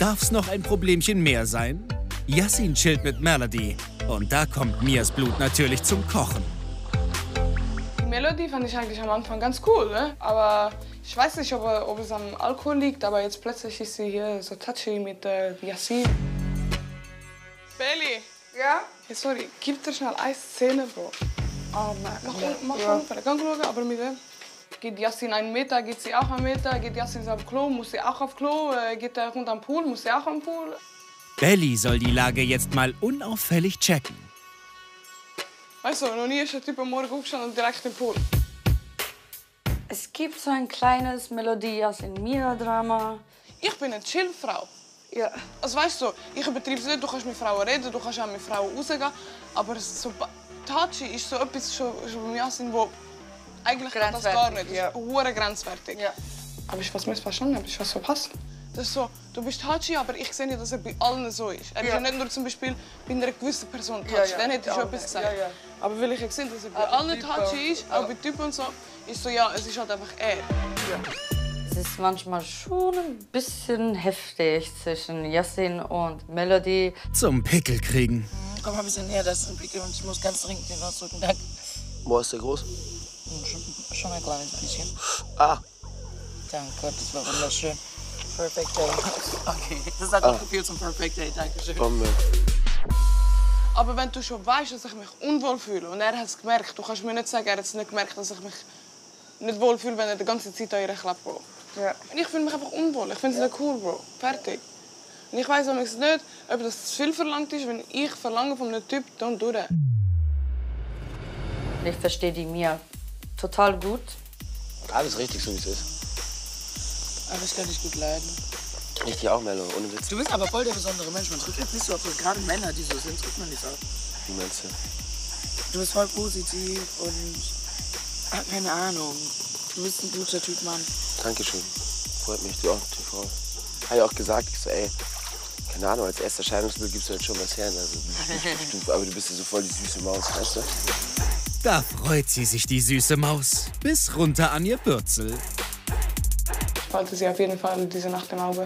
Darf's noch ein Problemchen mehr sein? Yasin chillt mit Melody. Und da kommt Mias Blut natürlich zum Kochen. Melody fand ich eigentlich am Anfang ganz cool, ne? Aber ich weiß nicht, ob es am Alkohol liegt, aber jetzt plötzlich ist sie hier so touchy mit Yasin. Belly! Ja? Hey, sorry, gib dir schnell eine Szene, Bro. Oh nein, mach unten, ich kann schauen, aber mit dem. Geht Yasin einen Meter, geht sie auch einen Meter, geht Yasin auf Klo, muss sie auch auf Klo, geht er runter am Pool, muss sie auch am Pool. Belly soll die Lage jetzt mal unauffällig checken. Weißt du, noch nie ist der Typ am Morgen aufgestanden und direkt im Pool. Es gibt so ein kleines Melodie aus dem Mira-Drama. Ich bin eine Chill-Frau. Ja. Also weißt du, ich betreibe es nicht, du kannst mit Frauen reden, du kannst auch mit Frauen rausgehen. Aber so Tachi ist so etwas schon bei Yasin, wo eigentlich das gar nicht. Ja. Hure grenzwertig. Ja. Aber ich weiß nicht verstanden, habe ich was verpasst. Das ist so, du bist Tachi, aber ich sehe nicht, dass er bei allen so ist. Er ist ja nicht nur zum Beispiel bei einer gewissen Person Tachi. Ja, ja. Dann hätte ich schon etwas gesagt. Ja, ja. Aber weil ich gesehen habe, dass er bei allen Tachi ist, auch bei Typen und so, ist so, ja, es ist halt einfach er. Ja. Es ist manchmal schon ein bisschen heftig zwischen Yasin und Melody. Zum Pickel kriegen. Komm mal ein bisschen näher, das ist ein Pickel und ich muss ganz dringend den ausdrücken. Danke. Boah, ist der groß? Schon ein kleines bisschen. Ah. Danke, das war wunderschön. Perfect Day. Okay, das hat noch viel zum Perfect Day, danke schön. Komm mit. Aber wenn du schon weißt, dass ich mich unwohl fühle und er hat es gemerkt, du kannst mir nicht sagen, er hat es nicht gemerkt, dass ich mich nicht wohl fühle, wenn er die ganze Zeit an ihr klappt, Bro. Ja. Und ich fühle mich einfach unwohl, ich finde es nicht cool, Bro. Fertig. Und ich weiss nicht, ob das zu viel verlangt ist, wenn ich verlange von einem Typ, dann tu das. Ich verstehe die Mia total gut. Alles richtig, so wie es ist. Aber ich kann dich gut leiden. Ich dich auch, Mello, ohne Witz. Du bist aber voll der besondere Mensch. Man drückt jetzt nicht so auf, gerade Männer, die so sind, drückt man nicht auf. Wie meinst du? Du bist voll positiv und keine Ahnung. Du bist ein guter Typ, Mann. Dankeschön. Freut mich, du auch, die Frau. Habe ich auch gesagt, ich so, ey, keine Ahnung, als erster Scheidungsbild gibst du jetzt schon was her. Also, aber du bist ja so voll die süße Maus, weißt du? Da freut sie sich, die süße Maus. Bis runter an ihr Bürzel. Ich wollte sie auf jeden Fall diese Nacht im Auge.